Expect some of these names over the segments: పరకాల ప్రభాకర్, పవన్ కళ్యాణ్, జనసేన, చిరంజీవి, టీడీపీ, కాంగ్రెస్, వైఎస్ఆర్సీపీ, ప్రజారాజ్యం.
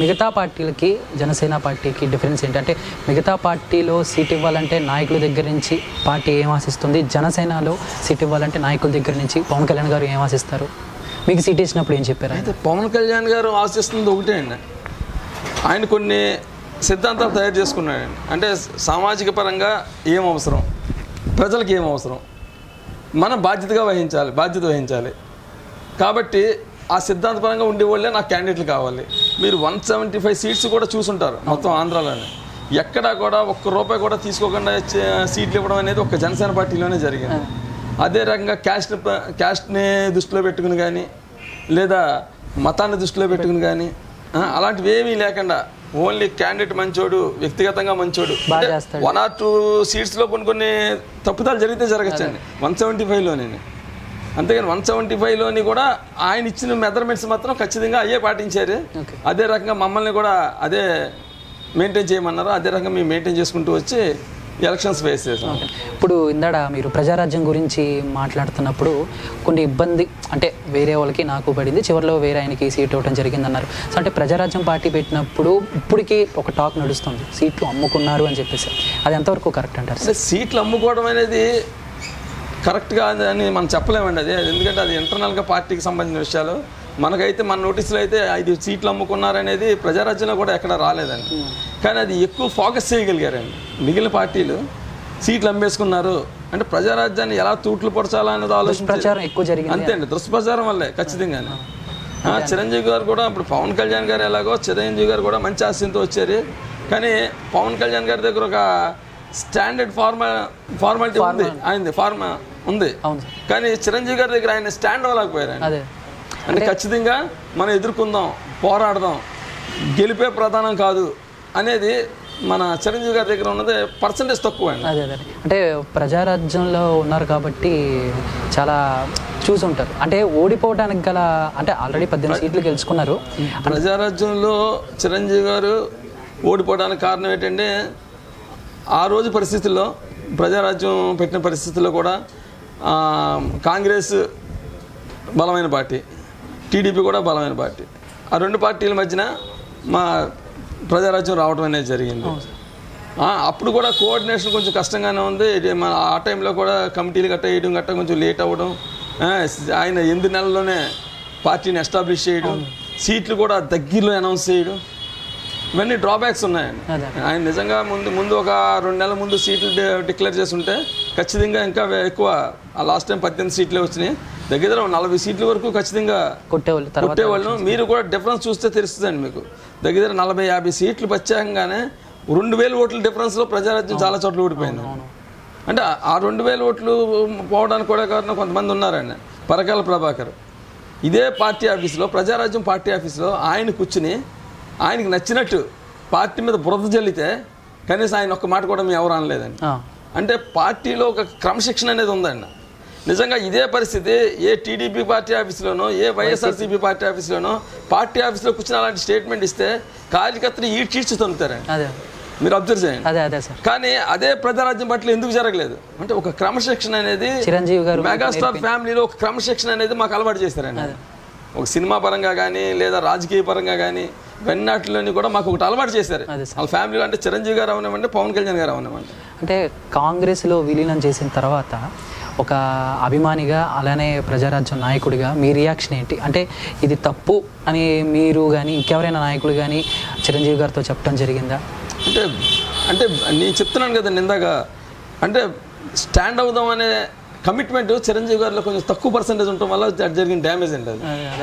మిగతా పార్టీలకి జనసేన పార్టీకి డిఫరెన్స్ ఏంటంటే మిగతా పార్టీలో సీట్ ఇవ్వాలంటే నాయకుల దగ్గర నుంచి పార్టీ ఏం ఆశిస్తుంది, జనసేనలో సీట్ ఇవ్వాలంటే నాయకుల దగ్గర నుంచి పవన్ కళ్యాణ్ గారు ఏం ఆశిస్తారు? మీకు సీట్ ఇచ్చినప్పుడు ఏం చెప్పారు? అయితే పవన్ కళ్యాణ్ గారు ఆశిస్తుంది ఒకటే అండి, ఆయన కొన్ని సిద్ధాంతాలు తయారు చేసుకున్నాడండి. అంటే సామాజిక పరంగా ఏం అవసరం, ప్రజలకు ఏం అవసరం, మనం బాధ్యతగా వహించాలి, బాధ్యత వహించాలి. కాబట్టి ఆ సిద్ధాంతపరంగా ఉండేవాళ్ళే నాకు క్యాండిడేట్లు కావాలి. మీరు 175 సీట్స్ కూడా చూసుంటారు మొత్తం ఆంధ్రాలోనే, ఎక్కడా కూడా ఒక్క రూపాయి కూడా తీసుకోకుండా సీట్లు ఇవ్వడం అనేది ఒక జనసేన పార్టీలోనే జరిగింది. అదే రకంగా క్యాస్ట్ని దృష్టిలో పెట్టుకుని కానీ, లేదా మతాన్ని దృష్టిలో పెట్టుకుని కానీ, అలాంటివి ఏమీ లేకుండా ఓన్లీ క్యాండిడేట్ మంచోడు, వ్యక్తిగతంగా మంచోడు. 1 or 2 సీట్స్లో కొన్ని తప్పుదాలు జరిగితే జరగచ్చండి 175లోనే, అంతేగాని 175లోని కూడా ఆయన ఇచ్చిన మెజర్మెంట్స్ మాత్రం ఖచ్చితంగా అయ్యే పాటించారు. అదే రకంగా మమ్మల్ని కూడా అదే మెయింటైన్ చేయమన్నారు, అదే రకంగా మేము మెయింటైన్ చేసుకుంటూ వచ్చి ఎలక్షన్స్ ఫేస్ చేసాం. ఇప్పుడు ఇందాడ మీరు ప్రజారాజ్యం గురించి మాట్లాడుతున్నప్పుడు కొన్ని ఇబ్బంది అంటే వేరే వాళ్ళకి నాకు పడింది, చివరిలో వేరే ఆయనకి సీట్ ఇవ్వడం జరిగింది అన్నారు. సో అంటే ప్రజారాజ్యం పార్టీ పెట్టినప్పుడు ఇప్పటికీ ఒక టాక్ నడుస్తుంది, సీట్లు అమ్ముకున్నారు అని చెప్పేసి, అది ఎంతవరకు కరెక్ట్ అంటారు? సీట్లు అమ్ముకోవడం అనేది కరెక్ట్గా అని మనం చెప్పలేమండి. అది ఎందుకంటే అది ఇంటర్నల్గా పార్టీకి సంబంధించిన విషయాలు. మనకైతే మన నోటీసులు అయితే 5 సీట్లు అమ్ముకున్నారనేది ప్రజారాజ్యంలో కూడా ఎక్కడ రాలేదండి. కానీ అది ఎక్కువ ఫోకస్ చేయగలిగారండి. మిగిలిన పార్టీలు సీట్లు అమ్మేసుకున్నారు అంటే ప్రజారాజ్యాన్ని ఎలా తూట్లు పొడచాలా అనేది ఆలోచన ఎక్కువ జరిగింది అంతే అండి, దుష్ప్రచారం వల్లే ఖచ్చితంగానే. చిరంజీవి గారు కూడా ఇప్పుడు పవన్ కళ్యాణ్ గారు ఎలాగో చిరంజీవి గారు కూడా మంచి ఆశయంతో వచ్చారు. కానీ పవన్ కళ్యాణ్ గారి దగ్గర ఒక స్టాండర్డ్ ఫార్మాలిటీ ఉంది, ఆయనది ఫార్మా ఉంది. కానీ చిరంజీవి గారి దగ్గర ఆయన స్టాండ్ అవ్వలేకపోయారు. అంటే ఖచ్చితంగా మనం ఎదుర్కొందాం, పోరాడదాం, గెలిపే ప్రధానం కాదు అనేది మన చిరంజీవి గారి దగ్గర ఉన్నది పర్సంటేజ్ తక్కువ అండి. అదే అదే అంటే ప్రజారాజ్యంలో ఉన్నారు కాబట్టి చాలా చూసుంటారు. అంటే ఓడిపోవడానికి గల అంటే ఆల్రెడీ 18 సీట్లు గెలుచుకున్నారు. ప్రజారాజ్యంలో చిరంజీవి గారు ఓడిపోవడానికి కారణం ఏంటంటే ఆ రోజు పరిస్థితుల్లో, ప్రజారాజ్యం పెట్టిన పరిస్థితుల్లో కూడా కాంగ్రెస్ బలమైన పార్టీ, టీడీపీ కూడా బలమైన పార్టీ, ఆ 2 పార్టీల మధ్యన మా ప్రజారాజ్యం రావడం అనేది జరిగింది. అప్పుడు కూడా కోఆర్డినేషన్ కొంచెం కష్టంగానే ఉంది. ఆ టైంలో కూడా కమిటీలు గట్ట వేయడం గట్ట కొంచెం లేట్ అవ్వడం, ఆయన 8 నెలల్లోనే పార్టీని ఎస్టాబ్లిష్ చేయడం, సీట్లు కూడా దగ్గరలో అనౌన్స్ చేయడం, ఇవన్నీ డ్రాబ్యాక్స్ ఉన్నాయండి. ఆయన నిజంగా ముందు ఒక 2 నెలల ముందు సీట్లు డిక్లేర్ చేసి ఉంటే ఖచ్చితంగా ఇంకా ఎక్కువ. లాస్ట్ టైం 18 సీట్లే వచ్చినాయి, దగ్గర 40 సీట్ల వరకు ఖచ్చితంగా కొట్టేవాళ్ళు. మీరు కూడా డిఫరెన్స్ చూస్తే తెలుస్తుందండి మీకు, దగ్గర 40-50 సీట్లు వచ్చాకంగానే 2000 ఓట్ల డిఫరెన్స్లో ప్రజారాజ్యం చాలా చోట్ల ఓడిపోయింది. అంటే ఆ 2000 ఓట్లు పోవడానికి కూడా కారణం కొంతమంది ఉన్నారండి. పరకాల ప్రభాకర్ ఇదే పార్టీ ఆఫీస్లో, ప్రజారాజ్యం పార్టీ ఆఫీస్లో ఆయన కూర్చుని ఆయనకు నచ్చినట్టు పార్టీ మీద బురద జల్లితే కనీసం ఆయన ఒక్క మాట కూడా మేము ఎవరు అనలేదండి. అంటే పార్టీలో ఒక క్రమశిక్షణ అనేది ఉందండి. నిజంగా ఇదే పరిస్థితి ఏ టీడీపీ పార్టీ ఆఫీస్లోనో, ఏ వైఎస్ఆర్సీపీ పార్టీ ఆఫీస్లోనో, పార్టీ ఆఫీస్లో కూర్చుని అలాంటి స్టేట్మెంట్ ఇస్తే కార్యకర్తలు ఈ చీట్స్ తొంగుతారండి, మీరు అబ్జర్వ్ చేయండి. కానీ అదే ప్రజారాజ్యం పట్ల ఎందుకు జరగలేదు అంటే ఒక క్రమశిక్షణ అనేది, చిరంజీవి గారు మెగాస్టార్ ఫ్యామిలీలో ఒక క్రమశిక్షణ అనేది మాకు అలవాటు చేశారండి. ఒక సినిమా పరంగా కానీ, లేదా రాజకీయ పరంగా కానీ, వెన్నాటిలోని కూడా మాకు ఒకటి అలవాటు చేశారు వాళ్ళ ఫ్యామిలీలో. అంటే చిరంజీవి గారు అవనివ్వండి, పవన్ కళ్యాణ్ గారు అవనివ్వండి. అంటే కాంగ్రెస్లో విలీనం చేసిన తర్వాత ఒక అభిమానిగా, అలానే ప్రజారాజ్యం నాయకుడిగా మీ రియాక్షన్ ఏంటి? అంటే ఇది తప్పు అని మీరు కానీ ఇంకెవరైనా నాయకులు కానీ చిరంజీవి గారితో చెప్పడం జరిగిందా? అంటే అంటే నేను చెప్తున్నాను కదా ఇందాక, అంటే స్టాండ్ అవుదాం అనే కమిట్మెంట్ చిరంజీవి గారిలో కొంచెం తక్కువ పర్సంటేజ్ ఉండటం వల్ల జరిగిన డ్యామేజ్ అండి.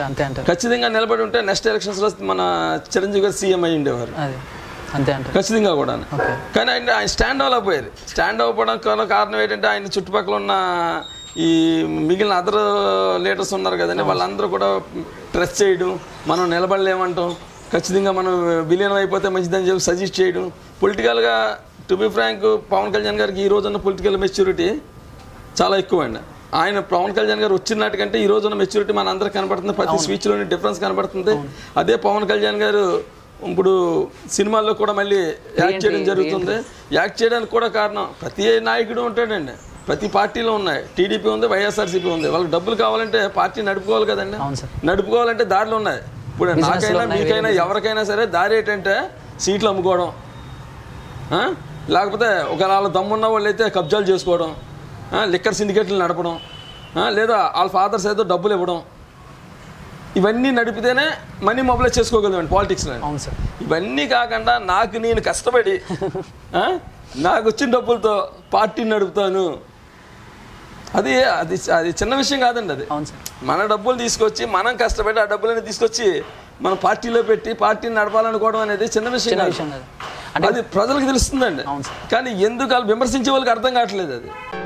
అంతే అంటారు. ఖచ్చితంగా నిలబడి ఉంటే నెక్స్ట్ ఎలక్షన్స్లో మన చిరంజీవి గారు సీఎం అయ్యి ఉండేవారు, అంతే అంటారు ఖచ్చితంగా కూడా. కానీ ఆయన స్టాండ్ అవ్వలేకపోయారు. స్టాండ్ అవ్వడానికి కారణం ఏంటంటే ఆయన చుట్టుపక్కల ఉన్న ఈ మిగిలిన అదర్ లీడర్స్ ఉన్నారు కదండి, వాళ్ళందరూ కూడా ప్రెస్ చేయడం, మనం నిలబడలేమంటాం, ఖచ్చితంగా మనం విలీనం అయిపోతే మంచిదని చెప్పి సజెస్ట్ చేయడం. పొలిటికల్గా to be frank పవన్ కళ్యాణ్ గారికి ఈ రోజున్న పొలిటికల్ మెచ్యూరిటీ చాలా ఎక్కువ అండి. ఆయన పవన్ కళ్యాణ్ గారు వచ్చిన నాటికంటే ఈ రోజున్న మెచ్యూరిటీ మన అందరికి కనబడుతుంది, ప్రతి స్పీచ్లోని డిఫరెన్స్ కనబడుతుంది. అదే పవన్ కళ్యాణ్ గారు ఇప్పుడు సినిమాల్లో కూడా మళ్ళీ యాక్ట్ చేయడం జరుగుతుంది. యాక్ట్ చేయడానికి కూడా కారణం ప్రతి నాయకుడు ఉంటాడండి, ప్రతి పార్టీలో ఉన్నాయి, టీడీపీ ఉంది, వైఎస్ఆర్సీపీ ఉంది. వాళ్ళకి డబ్బులు కావాలంటే పార్టీ నడుపుకోవాలి కదండి, నడుపుకోవాలంటే దారిలో ఉన్నాయి. ఇప్పుడు నాకైనా మీకైనా ఎవరికైనా సరే దారి ఏంటంటే సీట్లు అమ్ముకోవడం, లేకపోతే ఒకవేళ వాళ్ళ దమ్మున్న వాళ్ళు అయితే కబ్జాలు చేసుకోవడం, లిక్కర్ సిండికేట్లు నడపడం, లేదా వాళ్ళ ఫాదర్స్ అయితే డబ్బులు ఇవ్వడం, ఇవన్నీ నడిపితేనే మనీ మొబైల్ చేసుకోగలమండి పాలిటిక్స్లో. అవును సార్. ఇవన్నీ కాకుండా నాకు నేను కష్టపడి నాకు వచ్చిన డబ్బులతో పార్టీని నడుపుతాను, అది అది అది చిన్న విషయం కాదండి అది. అవును సార్. మన డబ్బులు తీసుకొచ్చి మనం కష్టపడి ఆ డబ్బులని తీసుకొచ్చి మన పార్టీలో పెట్టి పార్టీని నడపాలనుకోవడం అనేది చిన్న విషయం కాదు, అది ప్రజలకు తెలుస్తుందండి. అవును సార్. కానీ ఎందుకు వాళ్ళు విమర్శించే వాళ్ళకి అర్థం కావట్లేదు అది.